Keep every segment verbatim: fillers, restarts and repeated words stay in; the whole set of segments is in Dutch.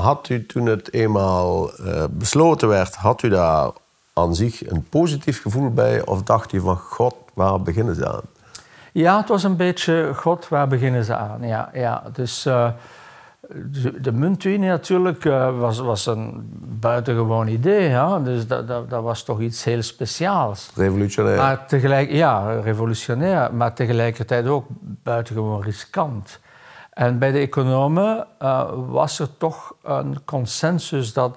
had u toen het eenmaal uh, besloten werd, had u daar aan zich een positief gevoel bij? Of dacht u van, god, waar beginnen ze aan? Ja, het was een beetje, god, waar beginnen ze aan? Ja, ja. Dus uh, de, de muntunie natuurlijk uh, was, was een buitengewoon idee. Ja? Dus dat, dat, dat was toch iets heel speciaals. Revolutionair. Maar tegelijk, ja, revolutionair, maar tegelijkertijd ook buitengewoon riskant. En bij de economen uh, was er toch een consensus dat,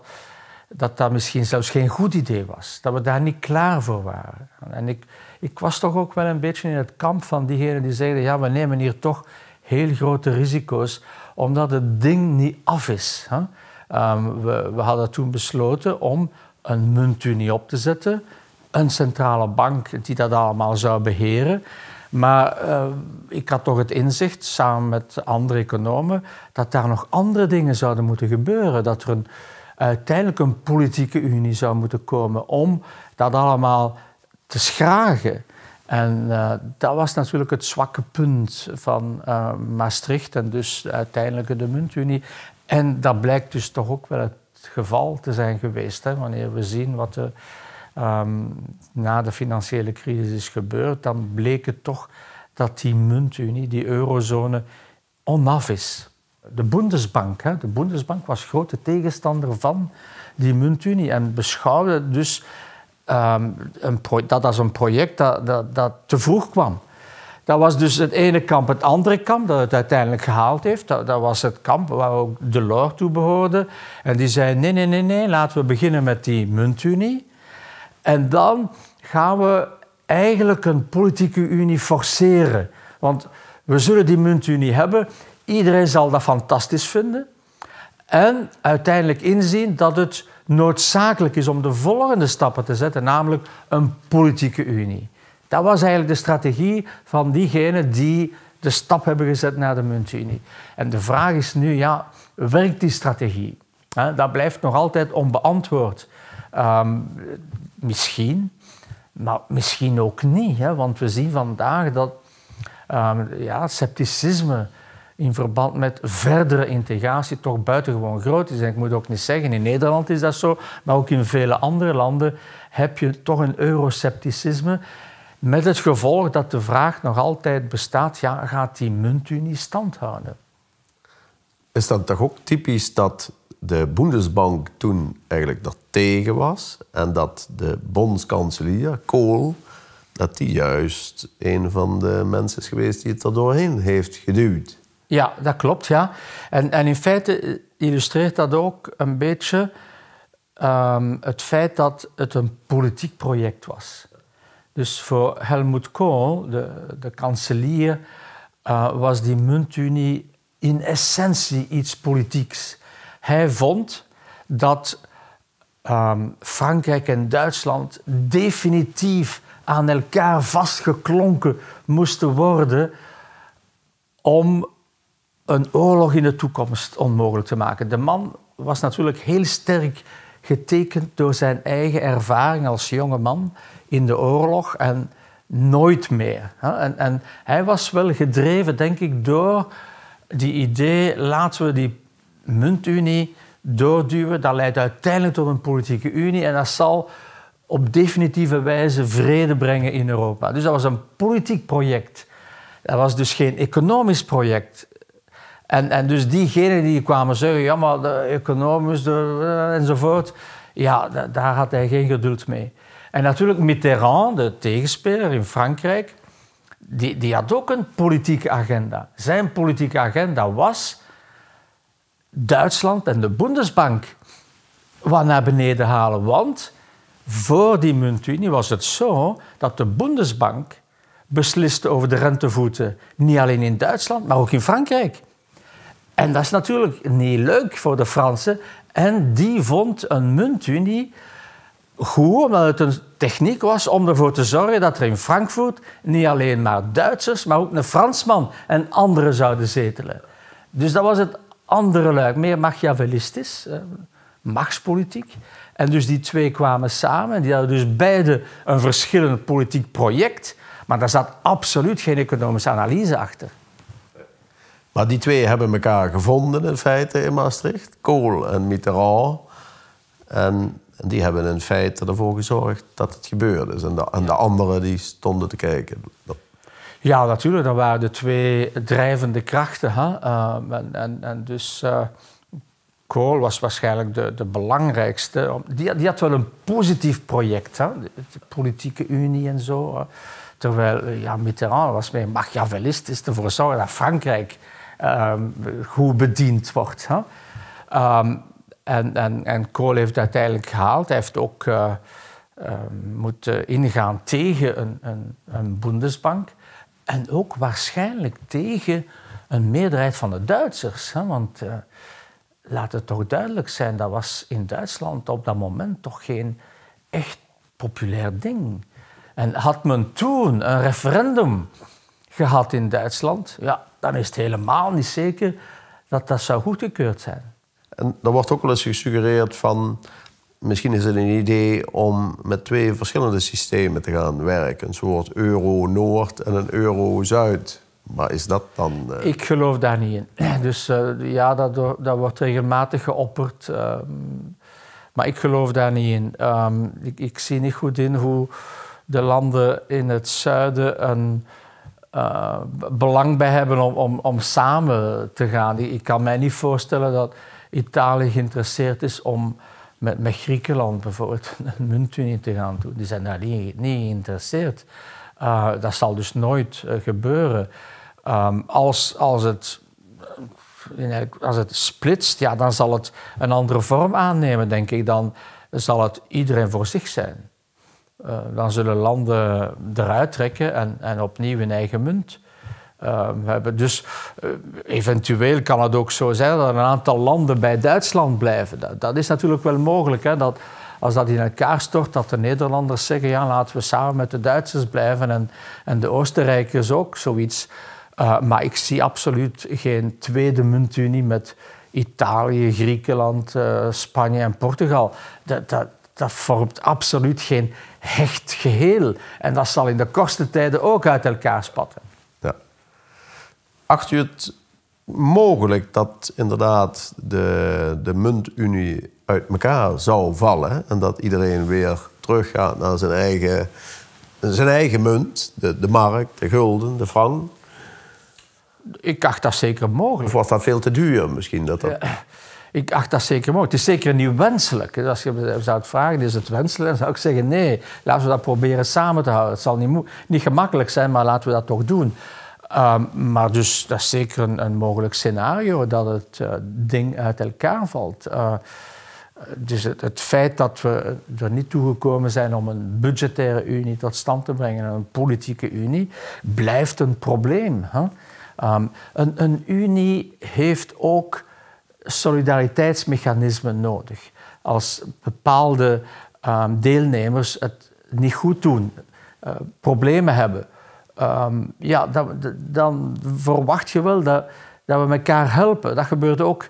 dat dat misschien zelfs geen goed idee was. Dat we daar niet klaar voor waren. En ik, ik was toch ook wel een beetje in het kamp van diegenen die zeiden... ja, we nemen hier toch heel grote risico's, omdat het ding niet af is. Hè? Um, we, we hadden toen besloten om een muntunie op te zetten. Een centrale bank die dat allemaal zou beheren. Maar uh, ik had toch het inzicht, samen met andere economen, dat daar nog andere dingen zouden moeten gebeuren. Dat er een, uiteindelijk een politieke unie zou moeten komen om dat allemaal te schragen. En uh, dat was natuurlijk het zwakke punt van uh, Maastricht en dus uiteindelijk de muntunie. En dat blijkt dus toch ook wel het geval te zijn geweest, hè, wanneer we zien wat de... Um, na de financiële crisis is gebeurd, dan bleek het toch dat die muntunie, die eurozone, onaf is. De Bundesbank, hè, de Bundesbank was grote tegenstander van die muntunie en beschouwde dus um, een dat als een project dat, dat, dat te vroeg kwam. Dat was dus het ene kamp, het andere kamp dat het uiteindelijk gehaald heeft. Dat, dat was het kamp waar ook Delors toe behoorde. En die zei, nee, nee, nee, nee, laten we beginnen met die muntunie. En dan gaan we eigenlijk een politieke unie forceren. Want we zullen die muntunie hebben. Iedereen zal dat fantastisch vinden. En uiteindelijk inzien dat het noodzakelijk is om de volgende stappen te zetten. Namelijk een politieke unie. Dat was eigenlijk de strategie van diegenen die de stap hebben gezet naar de muntunie. En de vraag is nu, ja, werkt die strategie? Dat blijft nog altijd onbeantwoord. Um, Misschien, maar misschien ook niet. Hè? Want we zien vandaag dat um, ja, scepticisme in verband met verdere integratie toch buitengewoon groot is. En ik moet ook niet zeggen, in Nederland is dat zo, maar ook in vele andere landen heb je toch een euroscepticisme. Met het gevolg dat de vraag nog altijd bestaat, ja, gaat die muntunie stand houden? Is dat toch ook typisch dat... de Bundesbank toen eigenlijk daar tegen was en dat de bondskanselier, Kohl, dat die juist een van de mensen is geweest die het er doorheen heeft geduwd. Ja, dat klopt, ja. En, en in feite illustreert dat ook een beetje um, het feit dat het een politiek project was. Dus voor Helmut Kohl, de, de kanselier, uh, was die muntunie in essentie iets politieks. Hij vond dat um, Frankrijk en Duitsland definitief aan elkaar vastgeklonken moesten worden om een oorlog in de toekomst onmogelijk te maken. De man was natuurlijk heel sterk getekend door zijn eigen ervaring als jonge man in de oorlog en nooit meer. En, en hij was wel gedreven, denk ik, door die idee, laten we die muntunie doorduwen, dat leidt uiteindelijk tot een politieke unie en dat zal op definitieve wijze vrede brengen in Europa. Dus dat was een politiek project. Dat was dus geen economisch project. En, en dus diegenen die kwamen zeggen, ja, maar de economisch de, enzovoort, ja, daar had hij geen geduld mee. En natuurlijk Mitterrand, de tegenspeler in Frankrijk, die, die had ook een politieke agenda. Zijn politieke agenda was... Duitsland en de Bundesbank wat naar beneden halen. Want voor die muntunie was het zo dat de Bundesbank besliste over de rentevoeten. Niet alleen in Duitsland, maar ook in Frankrijk. En dat is natuurlijk niet leuk voor de Fransen. En die vond een muntunie goed, omdat het een techniek was om ervoor te zorgen dat er in Frankfurt niet alleen maar Duitsers, maar ook een Fransman en anderen zouden zetelen. Dus dat was het andere luik, meer machiavellistisch, machtspolitiek. En dus die twee kwamen samen. Die hadden dus beide een verschillend politiek project. Maar daar zat absoluut geen economische analyse achter. Maar die twee hebben elkaar gevonden in feite in Maastricht. Kohl en Mitterrand. En die hebben in feite ervoor gezorgd dat het gebeurd is. En de, en de anderen die stonden te kijken. Ja, natuurlijk. Dat waren de twee drijvende krachten. Hè? Uh, en, en, en dus... Uh... Kohl was waarschijnlijk de, de belangrijkste. Die, die had wel een positief project, hè? De, de politieke unie en zo. Hè? Terwijl ja, Mitterrand was meer machiavelistisch ervoor zorgen dat Frankrijk um, goed bediend wordt. Hè? Um, en, en, en Kohl heeft het uiteindelijk gehaald. Hij heeft ook uh, uh, moeten ingaan tegen een, een, een Bundesbank. En ook waarschijnlijk tegen een meerderheid van de Duitsers. Hè? Want... Uh, laat het toch duidelijk zijn, dat was in Duitsland op dat moment toch geen echt populair ding. En had men toen een referendum gehad in Duitsland, ja, dan is het helemaal niet zeker dat dat zou goedgekeurd zijn. En er wordt ook wel eens gesuggereerd van, misschien is het een idee om met twee verschillende systemen te gaan werken. Een soort euro-noord en een euro-zuid. Maar is dat dan... Uh... Ik geloof daar niet in. Dus uh, ja, dat, dat wordt regelmatig geopperd. Uh, maar ik geloof daar niet in. Um, ik, ik zie niet goed in hoe de landen in het zuiden een uh, belang bij hebben om, om, om samen te gaan. Ik, ik kan mij niet voorstellen dat Italië geïnteresseerd is om met, met Griekenland bijvoorbeeld een muntunie te gaan doen. Die zijn daar niet, niet geïnteresseerd. Uh, dat zal dus nooit uh, gebeuren. Um, als, als, het, als het splitst, ja, dan zal het een andere vorm aannemen, denk ik. Dan zal het iedereen voor zich zijn. Uh, dan zullen landen eruit trekken en, en opnieuw hun eigen munt uh, hebben. Dus uh, eventueel kan het ook zo zijn dat een aantal landen bij Duitsland blijven. Dat, dat is natuurlijk wel mogelijk, hè, dat... Als dat in elkaar stort, dat de Nederlanders zeggen... ja, laten we samen met de Duitsers blijven en, en de Oostenrijkers ook, zoiets. Uh, maar ik zie absoluut geen tweede muntunie met Italië, Griekenland, uh, Spanje en Portugal. Dat, dat, dat vormt absoluut geen hecht geheel. En dat zal in de kortste tijden ook uit elkaar spatten. Ja. Acht u het mogelijk dat inderdaad de, de muntunie... uit elkaar zou vallen en dat iedereen weer teruggaat naar zijn eigen, zijn eigen munt, de, de mark, de gulden, de frank? Ik acht dat zeker mogelijk. Of wordt dat veel te duur misschien? Dat dat... Ja, ik acht dat zeker mogelijk. Het is zeker niet wenselijk. Als je zou het vragen, is het wenselijk? Dan zou ik zeggen, nee, laten we dat proberen samen te houden. Het zal niet, niet gemakkelijk zijn, maar laten we dat toch doen. Um, maar dus, dat is zeker een, een mogelijk scenario dat het uh, ding uit elkaar valt. Uh, Dus het, het feit dat we er niet toegekomen zijn om een budgettaire unie tot stand te brengen, een politieke unie, blijft een probleem. Hè? Um, een, een unie heeft ook solidariteitsmechanismen nodig. Als bepaalde um, deelnemers het niet goed doen, uh, problemen hebben, um, ja, dan, dan verwacht je wel dat, dat we elkaar helpen. Dat gebeurt ook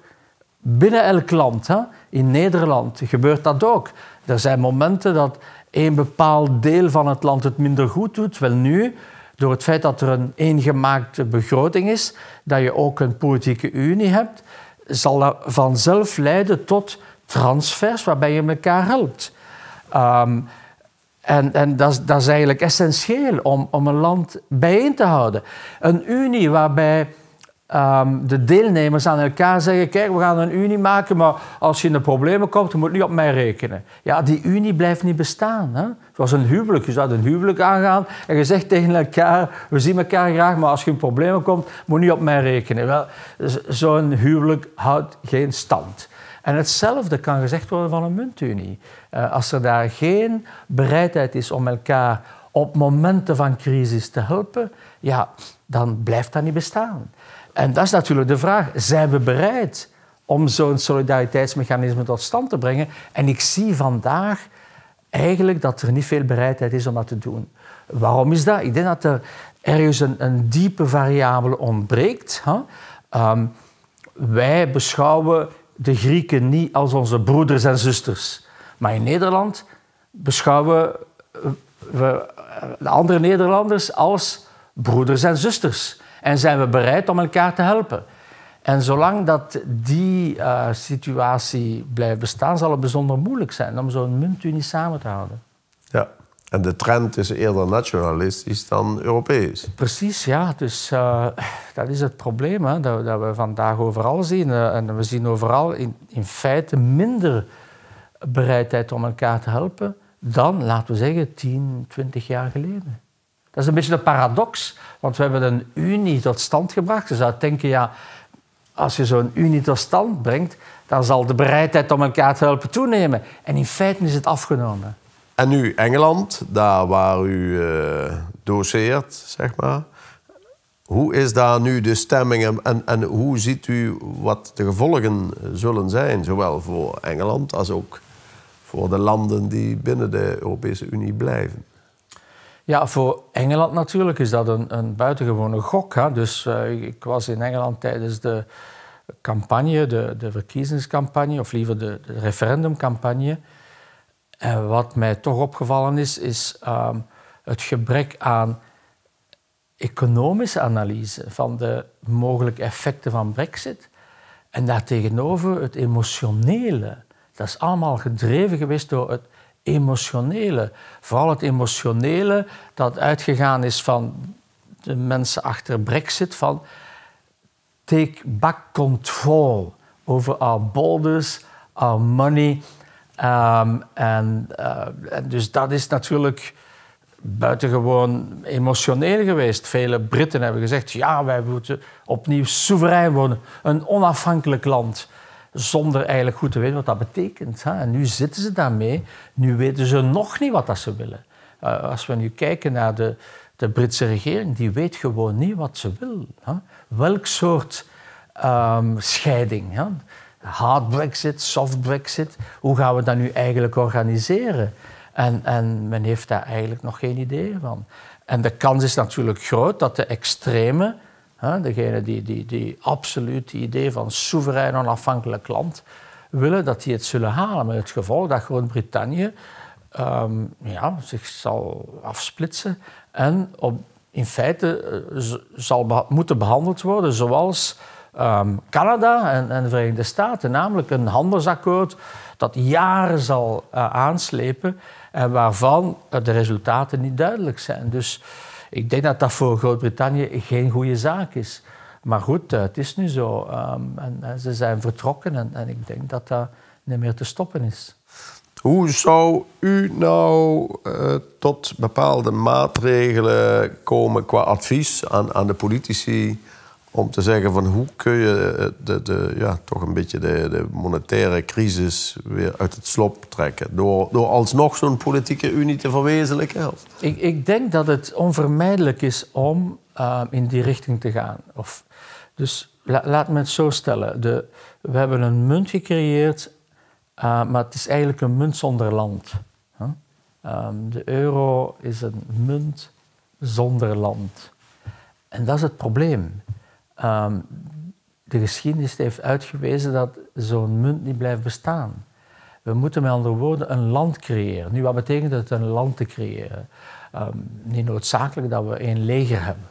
binnen elk land, hè? In Nederland gebeurt dat ook. Er zijn momenten dat een bepaald deel van het land het minder goed doet. Wel nu, door het feit dat er een eengemaakte begroting is, dat je ook een politieke unie hebt, zal dat vanzelf leiden tot transfers waarbij je elkaar helpt. Um, en en dat, dat is eigenlijk essentieel om, om een land bijeen te houden. Een unie waarbij... Um, de deelnemers aan elkaar zeggen, kijk, we gaan een unie maken, maar als je in de problemen komt, je moet niet op mij rekenen. Ja, die unie blijft niet bestaan. Hè? Zoals een huwelijk. Je zou een huwelijk aangaan en je zegt tegen elkaar, we zien elkaar graag, maar als je in problemen komt, moet je niet op mij rekenen. Wel, zo'n huwelijk houdt geen stand. En hetzelfde kan gezegd worden van een muntunie. Uh, als er daar geen bereidheid is om elkaar op momenten van crisis te helpen, ja, dan blijft dat niet bestaan. En dat is natuurlijk de vraag. Zijn we bereid om zo'n solidariteitsmechanisme tot stand te brengen? En ik zie vandaag eigenlijk dat er niet veel bereidheid is om dat te doen. Waarom is dat? Ik denk dat er ergens een, een diepe variabele ontbreekt. Hè? Um, wij beschouwen de Grieken niet als onze broeders en zusters. Maar in Nederland beschouwen we de andere Nederlanders als broeders en zusters. en zijn we bereid om elkaar te helpen. En zolang dat die uh, situatie blijft bestaan, zal het bijzonder moeilijk zijn om zo'n muntunie samen te houden. Ja, en de trend is eerder nationalistisch dan Europees. Precies, ja. Dus uh, dat is het probleem, hè, dat, dat we vandaag overal zien. Uh, en we zien overal in, in feite minder bereidheid om elkaar te helpen dan, laten we zeggen, tien, twintig jaar geleden. Dat is een beetje een paradox, want we hebben een unie tot stand gebracht. Je zou denken, ja, als je zo'n unie tot stand brengt, dan zal de bereidheid om elkaar te helpen toenemen. En in feite is het afgenomen. En nu Engeland, daar waar u uh, doseert, zeg maar. Hoe is daar nu de stemming en, en hoe ziet u wat de gevolgen zullen zijn? Zowel voor Engeland als ook voor de landen die binnen de Europese Unie blijven. Ja, voor Engeland natuurlijk is dat een, een buitengewone gok. Hè? Dus uh, ik was in Engeland tijdens de campagne, de, de verkiezingscampagne, of liever de, de referendumcampagne. En wat mij toch opgevallen is, is uh, het gebrek aan economische analyse van de mogelijke effecten van Brexit. En daartegenover het emotionele. Dat is allemaal gedreven geweest door het emotionele. Vooral het emotionele dat uitgegaan is van de mensen achter Brexit, van take back control over our borders, our money. Um, en, uh, en dus dat is natuurlijk buitengewoon emotioneel geweest. Vele Britten hebben gezegd, ja, wij moeten opnieuw soeverein worden. Een onafhankelijk land. Zonder eigenlijk goed te weten wat dat betekent. Hè? En nu zitten ze daarmee. Nu weten ze nog niet wat dat ze willen. Uh, als we nu kijken naar de, de Britse regering, die weet gewoon niet wat ze wil. Hè? Welk soort um, scheiding? Hè? Hard Brexit, soft Brexit. Hoe gaan we dat nu eigenlijk organiseren? En, en men heeft daar eigenlijk nog geen idee van. En de kans is natuurlijk groot dat de extremen, hè, degenen die, die, die absoluut het idee van soeverein onafhankelijk land willen, dat die het zullen halen. Met het gevolg dat Groot-Brittannië um, ja, zich zal afsplitsen en op, in feite uh, zal beha- moeten behandeld worden zoals um, Canada en, en de Verenigde Staten. Namelijk een handelsakkoord dat jaren zal uh, aanslepen en waarvan uh, de resultaten niet duidelijk zijn. Dus ik denk dat dat voor Groot-Brittannië geen goede zaak is. Maar goed, het is nu zo. Um, en, en ze zijn vertrokken en, en ik denk dat dat niet meer te stoppen is. Hoe zou u nou uh, tot bepaalde maatregelen komen qua advies aan, aan de politici om te zeggen van hoe kun je de, de, ja, toch een beetje de, de monetaire crisis weer uit het slop trekken? Door, door alsnog zo'n politieke unie te verwezenlijken? Ik, ik denk dat het onvermijdelijk is om uh, in die richting te gaan. Of, dus la, laat me het zo stellen. De, we hebben een munt gecreëerd, uh, maar het is eigenlijk een munt zonder land. Huh? Uh, de euro is een munt zonder land. En dat is het probleem. Um, de geschiedenis heeft uitgewezen dat zo'n munt niet blijft bestaan. We moeten met andere woorden een land creëren. Nu, wat betekent het een land te creëren? Um, niet noodzakelijk dat we één leger hebben.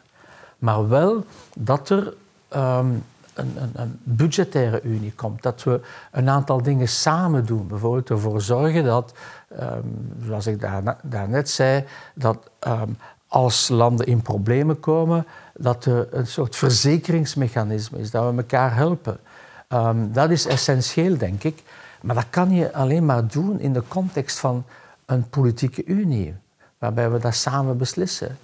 Maar wel dat er um, een, een, een budgettaire unie komt. Dat we een aantal dingen samen doen. Bijvoorbeeld ervoor zorgen dat, um, zoals ik daarna, daarnet zei, dat um, als landen in problemen komen, dat er een soort verzekeringsmechanisme is, dat we elkaar helpen. Um, dat is essentieel, denk ik. Maar dat kan je alleen maar doen in de context van een politieke unie, waarbij we dat samen beslissen.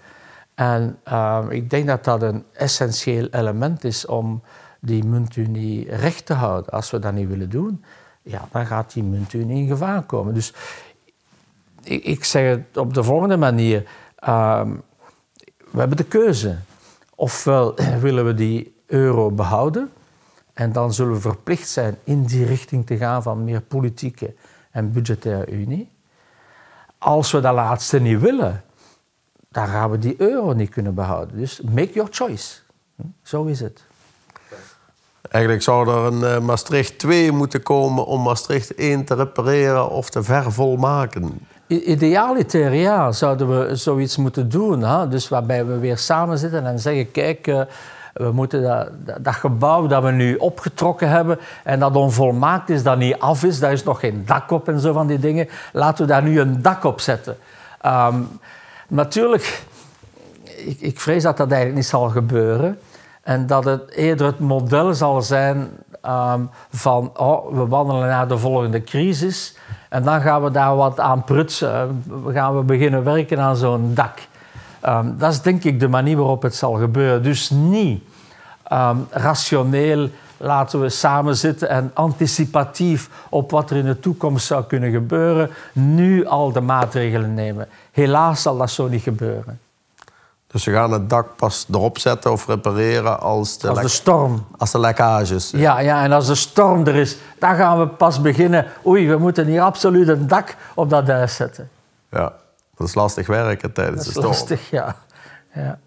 En um, ik denk dat dat een essentieel element is om die muntunie recht te houden. Als we dat niet willen doen, ja, dan gaat die muntunie in gevaar komen. Dus ik, ik zeg het op de volgende manier. Um, we hebben de keuze. Ofwel willen we die euro behouden en dan zullen we verplicht zijn in die richting te gaan van meer politieke en budgettaire unie. Als we dat laatste niet willen, dan gaan we die euro niet kunnen behouden. Dus make your choice. Zo is het. Eigenlijk zou er een Maastricht twee moeten komen om Maastricht één te repareren of te vervolmaken. Idealiter, ja, zouden we zoiets moeten doen. Hè? Dus waarbij we weer samen zitten en zeggen, kijk, uh, We moeten dat, dat gebouw dat we nu opgetrokken hebben en dat onvolmaakt is, dat niet af is, daar is nog geen dak op en zo van die dingen, laten we daar nu een dak op zetten. Um, natuurlijk, ik, ik vrees dat dat eigenlijk niet zal gebeuren en dat het eerder het model zal zijn um, van oh, we wandelen naar de volgende crisis en dan gaan we daar wat aan prutsen, we gaan we beginnen werken aan zo'n dak. Um, dat is denk ik de manier waarop het zal gebeuren. Dus niet um, rationeel laten we samen zitten en anticipatief op wat er in de toekomst zou kunnen gebeuren, nu al de maatregelen nemen. Helaas zal dat zo niet gebeuren. Dus we gaan het dak pas erop zetten of repareren als de, als de storm. Als de lekkages. Ja, ja, en als de storm er is, dan gaan we pas beginnen. Oei, we moeten hier absoluut een dak op dat huis zetten. Ja. Dat is lastig werken tijdens de storm. Dat is lastig, ja. Ja.